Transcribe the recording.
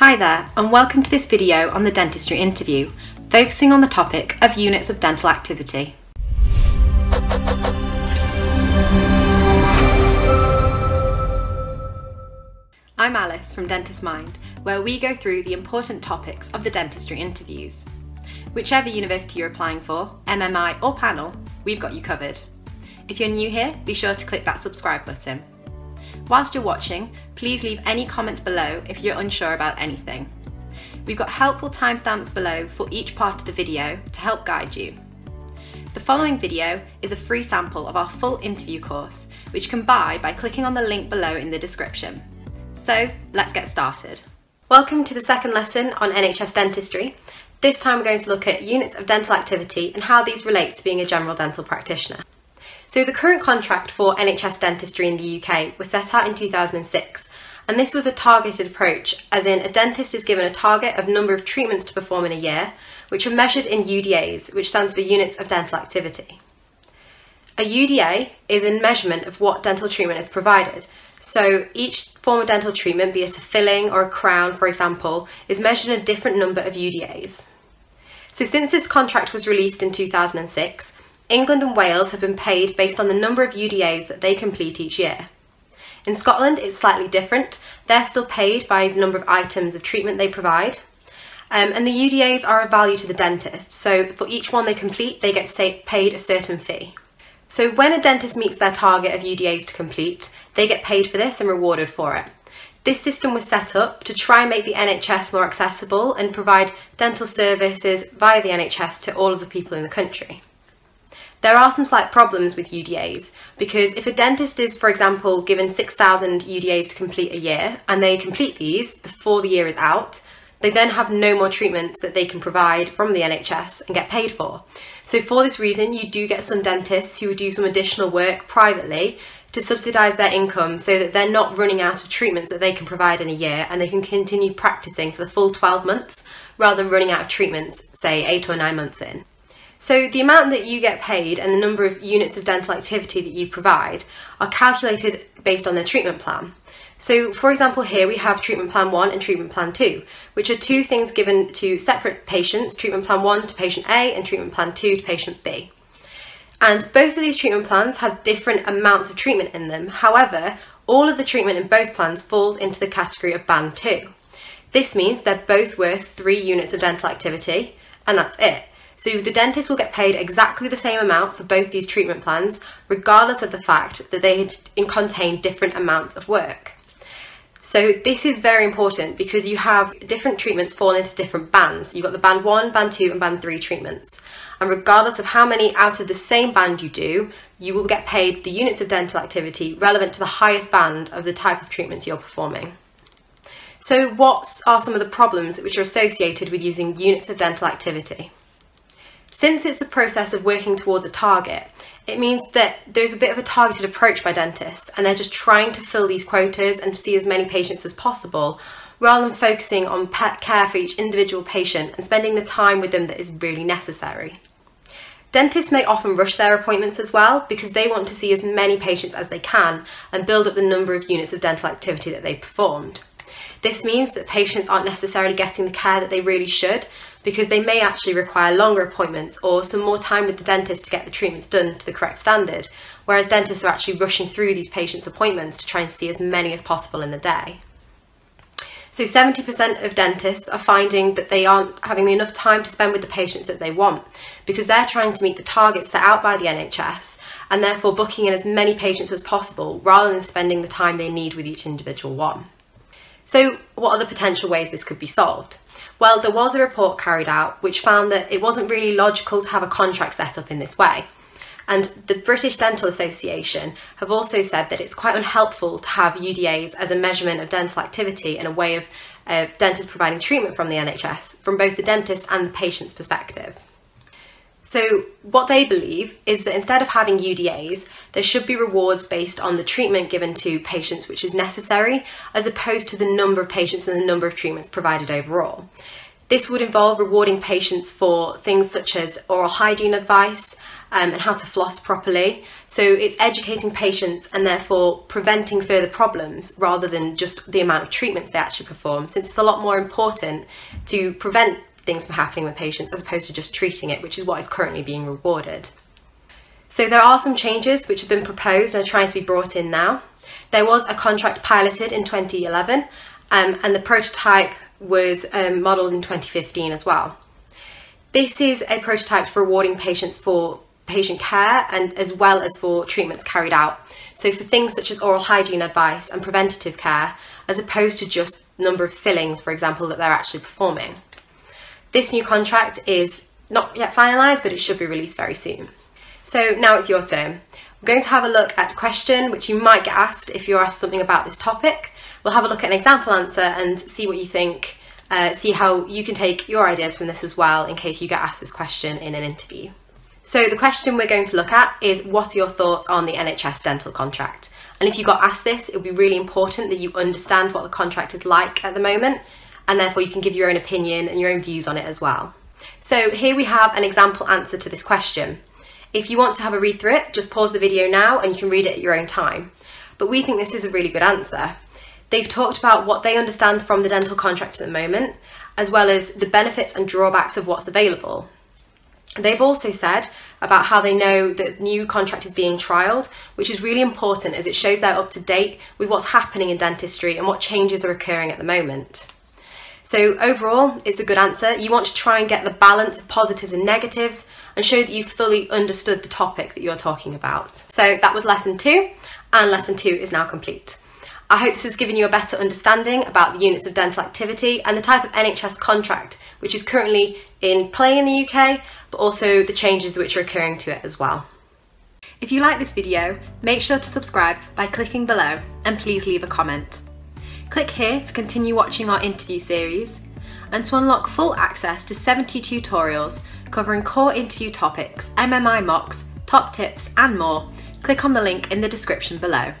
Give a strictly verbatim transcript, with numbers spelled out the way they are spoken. Hi there, and welcome to this video on the dentistry interview, focusing on the topic of units of dental activity. I'm Alice from Dentist Mind, where we go through the important topics of the dentistry interviews. Whichever university you're applying for, M M I or panel, we've got you covered. If you're new here, be sure to click that subscribe button. Whilst you're watching, please leave any comments below if you're unsure about anything. We've got helpful timestamps below for each part of the video to help guide you. The following video is a free sample of our full interview course, which you can buy by clicking on the link below in the description. So let's get started. Welcome to the second lesson on N H S dentistry. This time we're going to look at units of dental activity and how these relate to being a general dental practitioner. So the current contract for N H S dentistry in the U K was set out in two thousand six, and this was a targeted approach, as in a dentist is given a target of number of treatments to perform in a year, which are measured in U D As, which stands for units of dental activity. A U D A is a measurement of what dental treatment is provided, so each form of dental treatment, be it a filling or a crown for example, is measured in a different number of U D As. So since this contract was released in two thousand six, England and Wales have been paid based on the number of U D As that they complete each year. In Scotland, it's slightly different. They're still paid by the number of items of treatment they provide. Um, and the U D As are of value to the dentist, so for each one they complete, they get say, paid a certain fee. So when a dentist meets their target of U D As to complete, they get paid for this and rewarded for it. This system was set up to try and make the N H S more accessible and provide dental services via the N H S to all of the people in the country. There are some slight problems with U D As, because if a dentist is, for example, given six thousand U D As to complete a year, and they complete these before the year is out, they then have no more treatments that they can provide from the N H S and get paid for. So for this reason, you do get some dentists who would do some additional work privately to subsidise their income so that they're not running out of treatments that they can provide in a year, and they can continue practising for the full twelve months, rather than running out of treatments, say, eight or nine months in. So the amount that you get paid and the number of units of dental activity that you provide are calculated based on their treatment plan. So for example, here we have treatment plan one and treatment plan two, which are two things given to separate patients, treatment plan one to patient A and treatment plan two to patient B. And both of these treatment plans have different amounts of treatment in them. However, all of the treatment in both plans falls into the category of band two. This means they're both worth three units of dental activity, and that's it. So the dentist will get paid exactly the same amount for both these treatment plans, regardless of the fact that they contain different amounts of work. So this is very important because you have different treatments fall into different bands. You've got the band one, band two, and band three treatments. And regardless of how many out of the same band you do, you will get paid the units of dental activity relevant to the highest band of the type of treatments you're performing. So what are some of the problems which are associated with using units of dental activity? Since it's a process of working towards a target, it means that there's a bit of a targeted approach by dentists, and they're just trying to fill these quotas and see as many patients as possible, rather than focusing on pet care for each individual patient and spending the time with them that is really necessary. Dentists may often rush their appointments as well, because they want to see as many patients as they can and build up the number of units of dental activity that they performed. This means that patients aren't necessarily getting the care that they really should, because they may actually require longer appointments or some more time with the dentist to get the treatments done to the correct standard, whereas dentists are actually rushing through these patients' appointments to try and see as many as possible in the day. So seventy percent of dentists are finding that they aren't having enough time to spend with the patients that they want, because they're trying to meet the targets set out by the N H S and therefore booking in as many patients as possible rather than spending the time they need with each individual one. So what are the potential ways this could be solved? Well, there was a report carried out which found that it wasn't really logical to have a contract set up in this way. And the British Dental Association have also said that it's quite unhelpful to have U D As as a measurement of dental activity and a way of uh, dentists providing treatment from the N H S, from both the dentist and the patient's perspective. So what they believe is that instead of having U D As, there should be rewards based on the treatment given to patients which is necessary, as opposed to the number of patients and the number of treatments provided overall. This would involve rewarding patients for things such as oral hygiene advice, um, and how to floss properly. So it's educating patients and therefore preventing further problems rather than just the amount of treatments they actually perform, since it's a lot more important to prevent things from happening with patients as opposed to just treating it, which is what is currently being rewarded. So there are some changes which have been proposed and are trying to be brought in now. There was a contract piloted in twenty eleven um, and the prototype was um, modelled in twenty fifteen as well. This is a prototype for rewarding patients for patient care and as well as for treatments carried out. So for things such as oral hygiene advice and preventative care, as opposed to just number of fillings, for example, that they're actually performing. This new contract is not yet finalised, but it should be released very soon. So now it's your turn. We're going to have a look at a question which you might get asked if you're asked something about this topic. We'll have a look at an example answer and see what you think, uh, see how you can take your ideas from this as well in case you get asked this question in an interview. So the question we're going to look at is, what are your thoughts on the N H S dental contract? And if you got asked this, it would be really important that you understand what the contract is like at the moment, and therefore you can give your own opinion and your own views on it as well. So here we have an example answer to this question. If you want to have a read through it, just pause the video now and you can read it at your own time. But we think this is a really good answer. They've talked about what they understand from the dental contract at the moment, as well as the benefits and drawbacks of what's available. They've also said about how they know that the new contract is being trialled, which is really important as it shows they're up to date with what's happening in dentistry and what changes are occurring at the moment. So overall, it's a good answer. You want to try and get the balance of positives and negatives and show that you've fully understood the topic that you're talking about. So that was lesson two, and lesson two is now complete. I hope this has given you a better understanding about the units of dental activity and the type of N H S contract which is currently in play in the U K, but also the changes which are occurring to it as well. If you like this video, make sure to subscribe by clicking below and please leave a comment. Click here to continue watching our interview series and to unlock full access to seventy tutorials covering core interview topics, M M I mocks, top tips and more, click on the link in the description below.